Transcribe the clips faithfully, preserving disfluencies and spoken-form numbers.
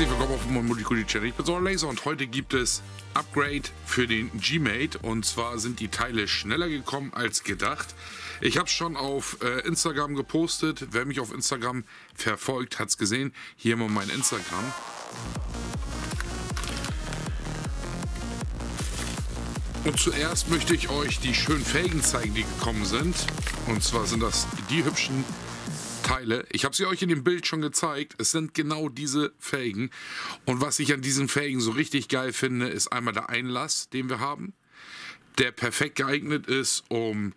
Herzlich willkommen auf meinem Multikulti-Channel. Ich bin Soral Laser und heute gibt es Upgrade für den Gmate. Und zwar sind die Teile schneller gekommen als gedacht. Ich habe es schon auf äh, Instagram gepostet. Wer mich auf Instagram verfolgt, hat es gesehen. Hier mal mein Instagram. Und zuerst möchte ich euch die schönen Felgen zeigen, die gekommen sind. Und zwar sind das die hübschen Teile. Ich habe sie euch in dem Bild schon gezeigt. Es sind genau diese Felgen. Und was ich an diesen Felgen so richtig geil finde, ist einmal der Einlass, den wir haben, der perfekt geeignet ist, um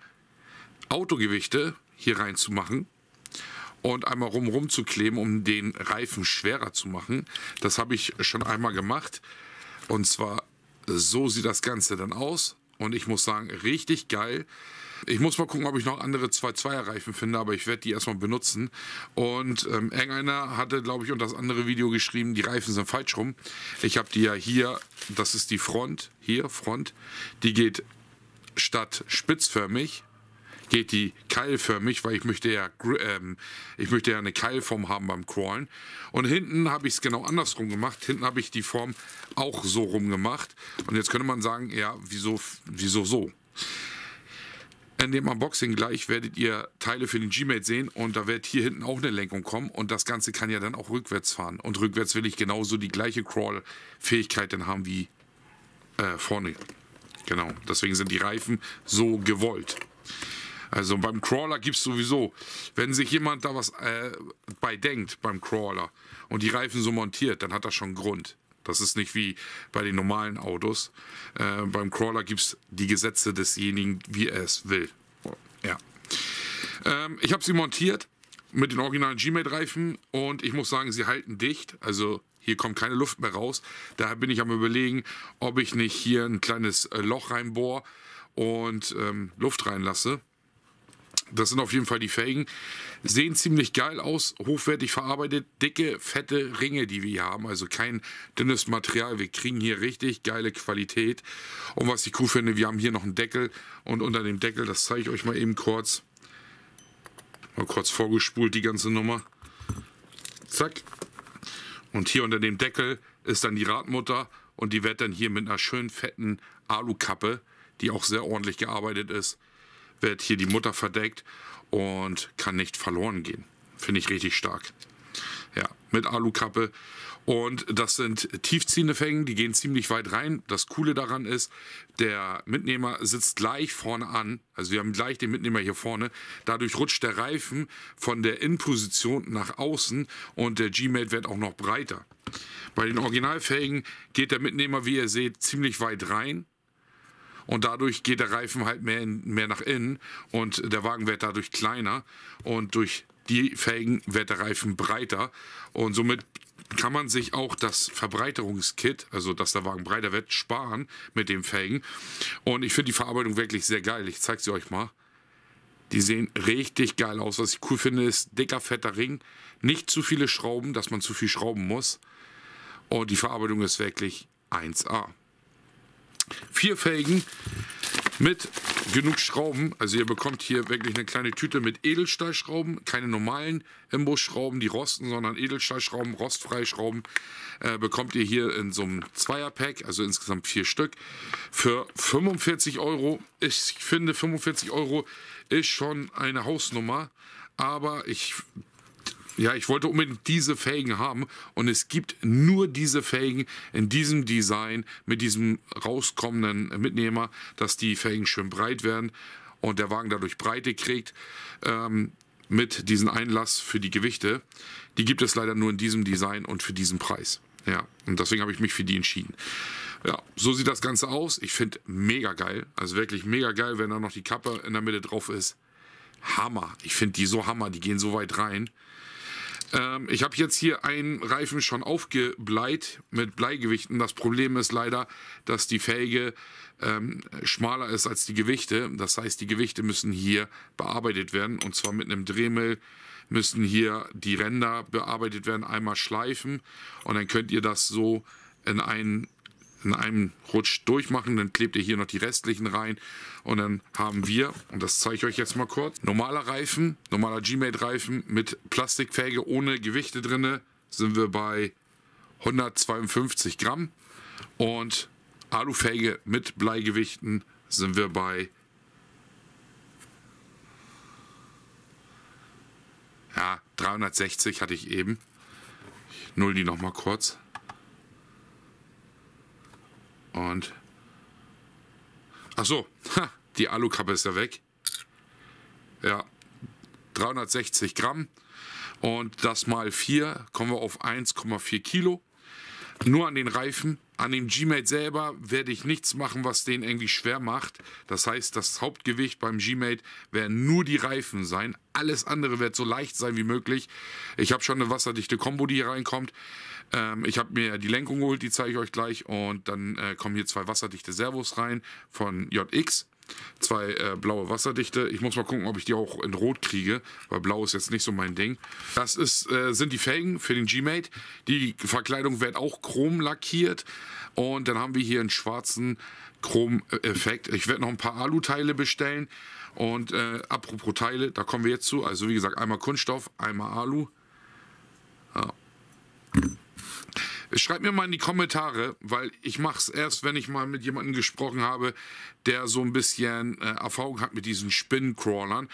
Autogewichte hier reinzumachen und einmal rumrum zu kleben, um den Reifen schwerer zu machen. Das habe ich schon einmal gemacht. Und zwar so sieht das Ganze dann aus. Und ich muss sagen, richtig geil. Ich muss mal gucken, ob ich noch andere zwei Komma zweier Reifen finde, aber ich werde die erstmal benutzen. Und ähm, irgendeiner hatte, glaube ich, unter das andere Video geschrieben, die Reifen sind falsch rum. Ich habe die ja hier, das ist die Front, hier Front, die geht statt spitzförmig, geht die keilförmig, weil ich möchte ja, ähm, ich möchte ja eine Keilform haben beim Crawlen. Und hinten habe ich es genau andersrum gemacht. Hinten habe ich die Form auch so rum gemacht. Und jetzt könnte man sagen, ja, wieso, wieso so? In dem Unboxing gleich werdet ihr Teile für den Gmate sehen und da wird hier hinten auch eine Lenkung kommen und das Ganze kann ja dann auch rückwärts fahren. Und rückwärts will ich genauso die gleiche Crawl-Fähigkeit dann haben wie äh, vorne. Genau, deswegen sind die Reifen so gewollt. Also beim Crawler gibt es sowieso, wenn sich jemand da was äh, bei denkt beim Crawler und die Reifen so montiert, dann hat das schon einen Grund. Das ist nicht wie bei den normalen Autos. Äh, beim Crawler gibt es die Gesetze desjenigen, wie er es will. Ja. Ähm, ich habe sie montiert mit den originalen Gmate-Reifen und ich muss sagen, sie halten dicht. Also hier kommt keine Luft mehr raus. Daher bin ich am Überlegen, ob ich nicht hier ein kleines Loch reinbohre und ähm, Luft reinlasse. Das sind auf jeden Fall die Felgen. Sehen ziemlich geil aus, hochwertig verarbeitet, dicke, fette Ringe, die wir hier haben. Also kein dünnes Material. Wir kriegen hier richtig geile Qualität. Und was ich cool finde, wir haben hier noch einen Deckel. Und unter dem Deckel, das zeige ich euch mal eben kurz. Mal kurz vorgespult die ganze Nummer. Zack. Und hier unter dem Deckel ist dann die Radmutter. Und die wird dann hier mit einer schönen, fetten Alukappe, die auch sehr ordentlich gearbeitet ist, wird hier die Mutter verdeckt und kann nicht verloren gehen. Finde ich richtig stark. Ja, mit Alukappe. Und das sind tiefziehende Felgen, die gehen ziemlich weit rein. Das Coole daran ist, der Mitnehmer sitzt gleich vorne an. Also wir haben gleich den Mitnehmer hier vorne. Dadurch rutscht der Reifen von der Innenposition nach außen und der Gmate wird auch noch breiter. Bei den Originalfelgen geht der Mitnehmer, wie ihr seht, ziemlich weit rein. Und dadurch geht der Reifen halt mehr, in, mehr nach innen und der Wagen wird dadurch kleiner und durch die Felgen wird der Reifen breiter. Und somit kann man sich auch das Verbreiterungskit, also dass der Wagen breiter wird, sparen mit den Felgen. Und ich finde die Verarbeitung wirklich sehr geil. Ich zeige sie euch mal. Die sehen richtig geil aus. Was ich cool finde, ist dicker, fetter Ring. Nicht zu viele Schrauben, dass man zu viel schrauben muss. Und die Verarbeitung ist wirklich eins A. Vier Felgen mit genug Schrauben, also ihr bekommt hier wirklich eine kleine Tüte mit Edelstahlschrauben, keine normalen Imbusschrauben, die rosten, sondern Edelstahlschrauben, rostfreie Schrauben, äh, bekommt ihr hier in so einem Zweierpack, also insgesamt vier Stück, für fünfundvierzig Euro. Ich finde fünfundvierzig Euro ist schon eine Hausnummer, aber ich... Ja, ich wollte unbedingt diese Felgen haben und es gibt nur diese Felgen in diesem Design mit diesem rauskommenden Mitnehmer, dass die Felgen schön breit werden und der Wagen dadurch Breite kriegt ähm, mit diesem Einlass für die Gewichte. Die gibt es leider nur in diesem Design und für diesen Preis. Ja, und deswegen habe ich mich für die entschieden. Ja, so sieht das Ganze aus. Ich finde mega geil, also wirklich mega geil, wenn da noch die Kappe in der Mitte drauf ist. Hammer, ich finde die so hammer, die gehen so weit rein. Ich habe jetzt hier einen Reifen schon aufgebleit mit Bleigewichten. Das Problem ist leider, dass die Felge ähm, schmaler ist als die Gewichte. Das heißt, die Gewichte müssen hier bearbeitet werden. Und zwar mit einem Dremel müssen hier die Ränder bearbeitet werden. Einmal schleifen und dann könnt ihr das so in einen, in einem Rutsch durchmachen. Dann klebt ihr hier noch die restlichen rein. Und dann haben wir, und das zeige ich euch jetzt mal kurz, normaler Reifen, normaler Gmate-Reifen mit Plastikfelge ohne Gewichte drin, sind wir bei hundertzweiundfünfzig Gramm und Alufelge mit Bleigewichten sind wir bei ja, dreihundertsechzig hatte ich eben. Ich null die nochmal kurz. Und ach so, die Alukappe ist ja weg. Ja, dreihundertsechzig Gramm und das mal vier, kommen wir auf eins Komma vier Kilo. Nur an den Reifen, an dem Gmate selber werde ich nichts machen, was den irgendwie schwer macht. Das heißt, das Hauptgewicht beim Gmate werden nur die Reifen sein. Alles andere wird so leicht sein wie möglich. Ich habe schon eine wasserdichte Kombo, die hier reinkommt. Ähm, ich habe mir die Lenkung geholt, die zeige ich euch gleich. Und dann äh, kommen hier zwei wasserdichte Servos rein von J X. Zwei äh, blaue wasserdichte. Ich muss mal gucken, ob ich die auch in Rot kriege, weil blau ist jetzt nicht so mein Ding. Das ist, äh, sind die Felgen für den Gmate. Die Verkleidung wird auch chrom lackiert. Und dann haben wir hier einen schwarzen Chrom-Effekt. Ich werde noch ein paar Aluteile bestellen. Und äh, apropos Teile, da kommen wir jetzt zu. Also wie gesagt, einmal Kunststoff, einmal Alu. Ja. Schreibt mir mal in die Kommentare, weil ich mache es erst, wenn ich mal mit jemandem gesprochen habe, der so ein bisschen äh, Erfahrung hat mit diesen Spinncrawlern.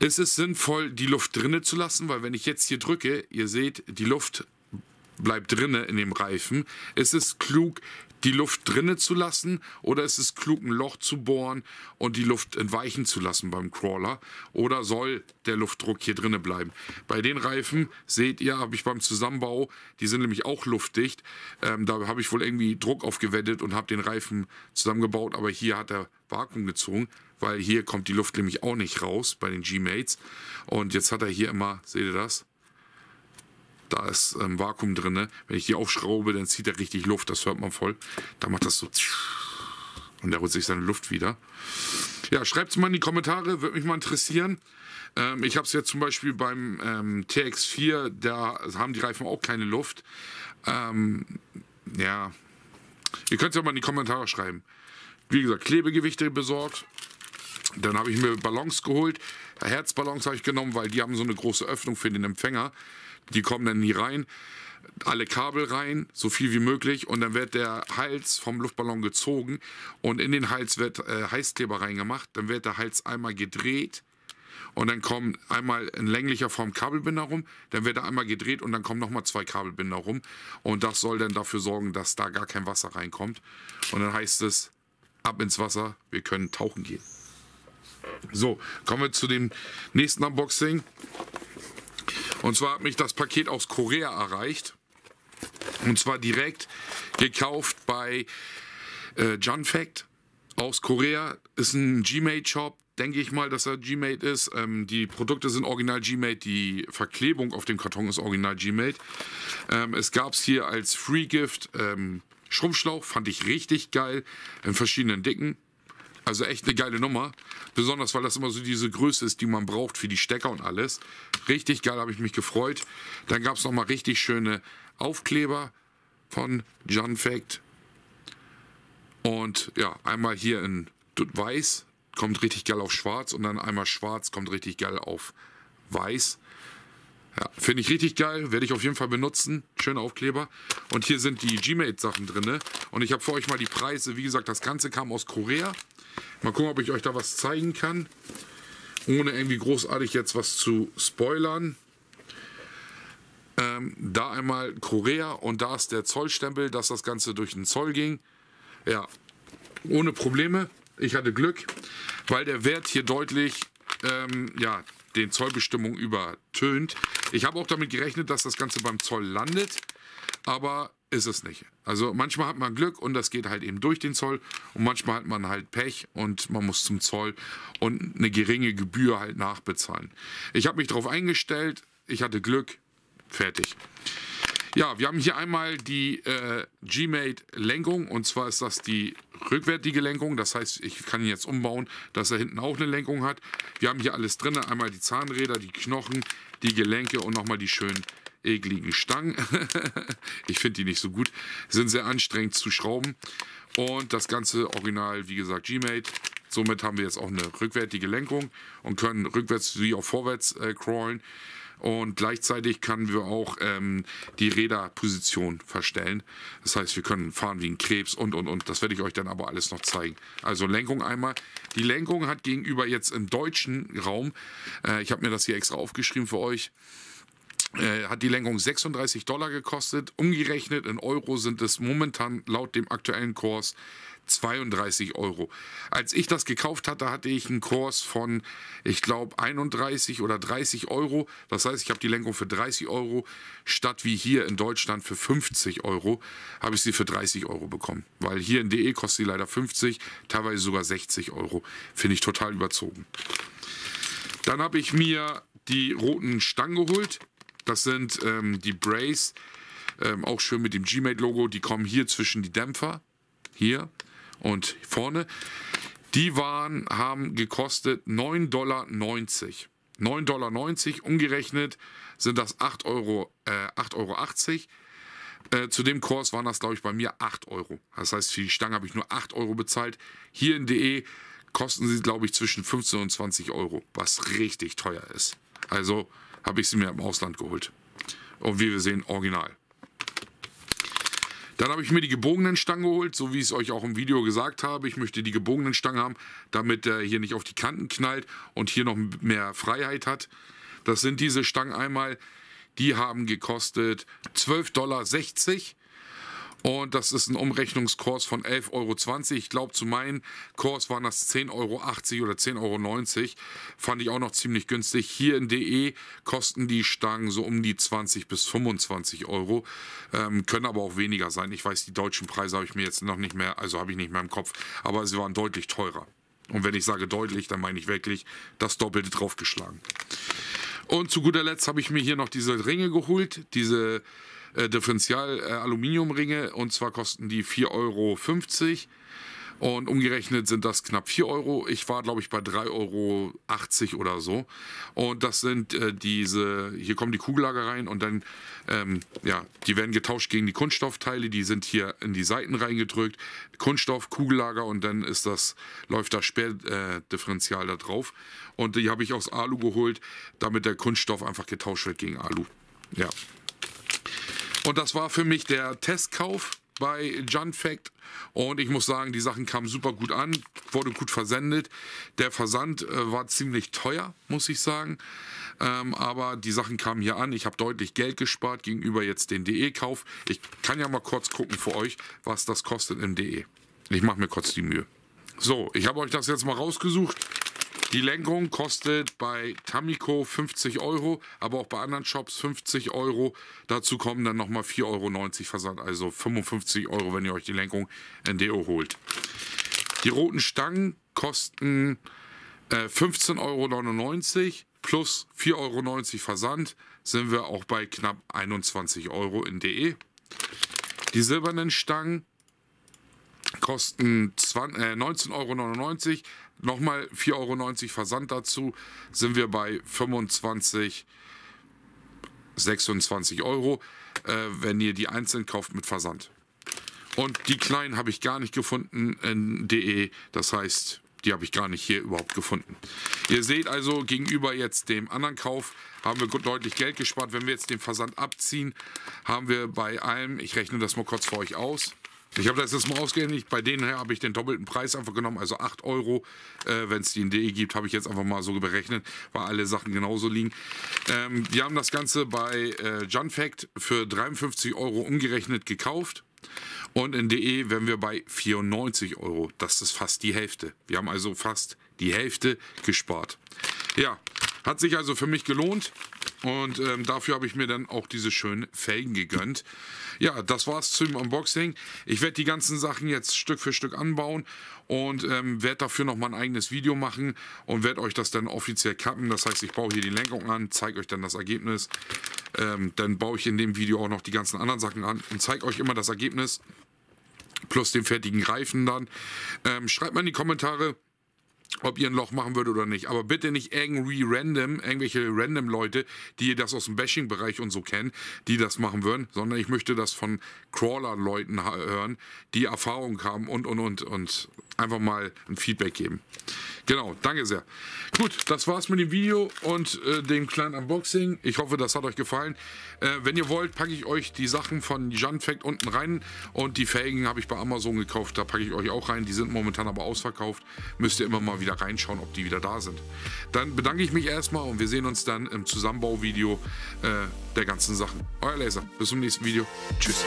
Ist es sinnvoll, die Luft drinne zu lassen? Weil wenn ich jetzt hier drücke, ihr seht, die Luft bleibt drinne in dem Reifen. Ist es klug, die Luft drinne zu lassen? Oder ist es klug, ein Loch zu bohren und die Luft entweichen zu lassen beim Crawler? Oder soll der Luftdruck hier drinne bleiben? Bei den Reifen, seht ihr, habe ich beim Zusammenbau, die sind nämlich auch luftdicht. Ähm, da habe ich wohl irgendwie Druck aufgewendet und habe den Reifen zusammengebaut. Aber hier hat er Vakuum gezogen, weil hier kommt die Luft nämlich auch nicht raus bei den Gmates. Und jetzt hat er hier immer, seht ihr das? Da ist ähm, Vakuum drin. Wenn ich die aufschraube, dann zieht er richtig Luft. Das hört man voll. Da macht das so. Und da holt sich seine Luft wieder. Ja, schreibt es mal in die Kommentare. Würde mich mal interessieren. Ähm, ich habe es jetzt zum Beispiel beim ähm, T X vier. Da haben die Reifen auch keine Luft. Ähm, ja. Ihr könnt es ja mal in die Kommentare schreiben. Wie gesagt, Klebegewichte besorgt. Dann habe ich mir Ballons geholt. Herzballons habe ich genommen, weil die haben so eine große Öffnung für den Empfänger. Die kommen dann hier rein, alle Kabel rein, so viel wie möglich. Und dann wird der Hals vom Luftballon gezogen und in den Hals wird äh, Heißkleber reingemacht. Dann wird der Hals einmal gedreht und dann kommen einmal in länglicher Form Kabelbinder rum. Dann wird er einmal gedreht und dann kommen nochmal zwei Kabelbinder rum. Und das soll dann dafür sorgen, dass da gar kein Wasser reinkommt. Und dann heißt es, ab ins Wasser, wir können tauchen gehen. So, kommen wir zu dem nächsten Unboxing. Und zwar hat mich das Paket aus Korea erreicht. Und zwar direkt gekauft bei äh, Junfac aus Korea. Ist ein Gmate-Shop, denke ich mal, dass er Gmate ist. Ähm, die Produkte sind original Gmate, die Verklebung auf dem Karton ist original Gmate. Ähm, es gab es hier als Free Gift ähm, Schrumpfschlauch, fand ich richtig geil, in verschiedenen Dicken. Also echt eine geile Nummer, besonders weil das immer so diese Größe ist, die man braucht für die Stecker und alles. Richtig geil, habe ich mich gefreut. Dann gab es nochmal richtig schöne Aufkleber von Junfac. Und ja, einmal hier in Weiß, kommt richtig geil auf Schwarz und dann einmal Schwarz, kommt richtig geil auf Weiß. Ja, finde ich richtig geil, werde ich auf jeden Fall benutzen. Schöne Aufkleber. Und hier sind die Gmate-Sachen drin. Und ich habe für euch mal die Preise. Wie gesagt, das Ganze kam aus Korea. Mal gucken, ob ich euch da was zeigen kann. Ohne irgendwie großartig jetzt was zu spoilern. Ähm, da einmal Korea und da ist der Zollstempel, dass das Ganze durch den Zoll ging. Ja, ohne Probleme. Ich hatte Glück, weil der Wert hier deutlich, ähm, ja, den Zollbestimmung übertönt. Ich habe auch damit gerechnet, dass das Ganze beim Zoll landet, aber ist es nicht. Also manchmal hat man Glück und das geht halt eben durch den Zoll und manchmal hat man halt Pech und man muss zum Zoll und eine geringe Gebühr halt nachbezahlen. Ich habe mich darauf eingestellt, ich hatte Glück, fertig. Ja, wir haben hier einmal die äh, Gmate-Lenkung und zwar ist das die rückwärtige Lenkung. Das heißt, ich kann ihn jetzt umbauen, dass er hinten auch eine Lenkung hat. Wir haben hier alles drin, einmal die Zahnräder, die Knochen, die Gelenke und nochmal die schönen ekligen Stangen. Ich finde die nicht so gut, sind sehr anstrengend zu schrauben. Und das Ganze original, wie gesagt, Gmate. Somit haben wir jetzt auch eine rückwärtige Lenkung und können rückwärts wie auch vorwärts äh, crawlen. und gleichzeitig können wir auch ähm, die Räderposition verstellen. Das heißt, wir können fahren wie ein Krebs und und und. Das werde ich euch dann aber alles noch zeigen. Also Lenkung einmal. Die Lenkung hat gegenüber jetzt im deutschen Raum, äh, ich habe mir das hier extra aufgeschrieben für euch, hat die Lenkung sechsunddreißig Dollar gekostet. Umgerechnet in Euro sind es momentan laut dem aktuellen Kurs zweiunddreißig Euro. Als ich das gekauft hatte, hatte ich einen Kurs von, ich glaube, einunddreißig oder dreißig Euro. Das heißt, ich habe die Lenkung für dreißig Euro statt wie hier in Deutschland für fünfzig Euro, habe ich sie für dreißig Euro bekommen. Weil hier in D E kostet sie leider fünfzig, teilweise sogar sechzig Euro. Finde ich total überzogen. Dann habe ich mir die roten Stangen geholt. Das sind ähm, die Brace, ähm, auch schön mit dem Gmate-Logo. Die kommen hier zwischen die Dämpfer, hier und vorne. Die waren, haben gekostet neun Komma neunzig Dollar. neun Komma neunzig Dollar, umgerechnet sind das acht Euro, äh, acht Euro achtzig. Äh, zu dem Kurs waren das, glaube ich, bei mir acht Euro. Das heißt, für die Stange habe ich nur acht Euro bezahlt. Hier in D E kosten sie, glaube ich, zwischen fünfzehn und zwanzig Euro, was richtig teuer ist. Also habe ich sie mir im Ausland geholt. Und wie wir sehen, original. Dann habe ich mir die gebogenen Stangen geholt, so wie ich es euch auch im Video gesagt habe. Ich möchte die gebogenen Stangen haben, damit er hier nicht auf die Kanten knallt und hier noch mehr Freiheit hat. Das sind diese Stangen einmal. Die haben gekostet zwölf Komma sechzig Dollar. Und das ist ein Umrechnungskurs von elf Euro zwanzig. Ich glaube, zu meinem Kurs waren das zehn Euro achtzig oder zehn Euro neunzig. Fand ich auch noch ziemlich günstig. Hier in D E kosten die Stangen so um die zwanzig bis fünfundzwanzig Euro. Ähm, können aber auch weniger sein. Ich weiß, die deutschen Preise habe ich mir jetzt noch nicht mehr, also habe ich nicht mehr im Kopf. Aber sie waren deutlich teurer. Und wenn ich sage deutlich, dann meine ich wirklich das Doppelte draufgeschlagen. Und zu guter Letzt habe ich mir hier noch diese Ringe geholt. Diese Äh, Differential-Aluminiumringe, äh, und zwar kosten die vier Euro fünfzig und umgerechnet sind das knapp vier Euro. Ich war, glaube ich, bei drei Euro achtzig oder so. Und das sind äh, diese, hier kommen die Kugellager rein und dann, ähm, ja, die werden getauscht gegen die Kunststoffteile, die sind hier in die Seiten reingedrückt. Kunststoff, Kugellager und dann ist das, läuft das Sperrdifferential da drauf. Und die habe ich aus Alu geholt, damit der Kunststoff einfach getauscht wird gegen Alu. Ja. Und das war für mich der Testkauf bei Junfac und ich muss sagen, die Sachen kamen super gut an, wurde gut versendet. Der Versand äh, war ziemlich teuer, muss ich sagen, ähm, aber die Sachen kamen hier an. Ich habe deutlich Geld gespart gegenüber jetzt den D E-Kauf. Ich kann ja mal kurz gucken für euch, was das kostet im D E. Ich mache mir kurz die Mühe. So, ich habe euch das jetzt mal rausgesucht. Die Lenkung kostet bei Tamiko fünfzig Euro, aber auch bei anderen Shops fünfzig Euro. Dazu kommen dann nochmal vier Euro neunzig Versand, also fünfundfünfzig Euro, wenn ihr euch die Lenkung N D O holt. Die roten Stangen kosten äh, fünfzehn Euro neunundneunzig plus vier Euro neunzig Versand, sind wir auch bei knapp einundzwanzig Euro in D E. Die silbernen Stangen kosten neunzehn Euro neunundneunzig, nochmal vier Euro neunzig Versand dazu, sind wir bei fünfundzwanzig, sechsundzwanzig Euro, äh, wenn ihr die einzeln kauft mit Versand. Und die kleinen habe ich gar nicht gefunden in D E, das heißt, die habe ich gar nicht hier überhaupt gefunden. Ihr seht also, gegenüber jetzt dem anderen Kauf haben wir deutlich Geld gespart. Wenn wir jetzt den Versand abziehen, haben wir bei allem, ich rechne das mal kurz für euch aus, ich habe das jetzt mal ausgerechnet, bei denen her habe ich den doppelten Preis einfach genommen, also acht Euro, äh, wenn es die in D E gibt, habe ich jetzt einfach mal so berechnet, weil alle Sachen genauso liegen. Ähm, wir haben das Ganze bei äh, Junfac für dreiundfünfzig Euro umgerechnet gekauft und in D E wären wir bei vierundneunzig Euro, das ist fast die Hälfte. Wir haben also fast die Hälfte gespart. Ja, hat sich also für mich gelohnt. Und ähm, dafür habe ich mir dann auch diese schönen Felgen gegönnt. Ja, das war's zum Unboxing. Ich werde die ganzen Sachen jetzt Stück für Stück anbauen und ähm, werde dafür nochmal ein eigenes Video machen und werde euch das dann offiziell kappen. Das heißt, ich baue hier die Lenkung an, zeige euch dann das Ergebnis. Ähm, dann baue ich in dem Video auch noch die ganzen anderen Sachen an und zeige euch immer das Ergebnis plus den fertigen Reifen dann. Ähm, schreibt mal in die Kommentare, ob ihr ein Loch machen würdet oder nicht. Aber bitte nicht irgendwie random, irgendwelche random Leute, die das aus dem Bashing-Bereich und so kennen, die das machen würden, sondern ich möchte das von Crawler-Leuten hören, die Erfahrung haben und, und, und, und einfach mal ein Feedback geben. Genau, danke sehr. Gut, das war's mit dem Video und äh, dem kleinen Unboxing. Ich hoffe, das hat euch gefallen. Äh, wenn ihr wollt, packe ich euch die Sachen von Junfac unten rein. Und die Felgen habe ich bei Amazon gekauft, da packe ich euch auch rein. Die sind momentan aber ausverkauft. Müsst ihr immer mal wieder reinschauen, ob die wieder da sind. Dann bedanke ich mich erstmal und wir sehen uns dann im Zusammenbauvideo äh, der ganzen Sachen. Euer Laser, bis zum nächsten Video. Tschüss.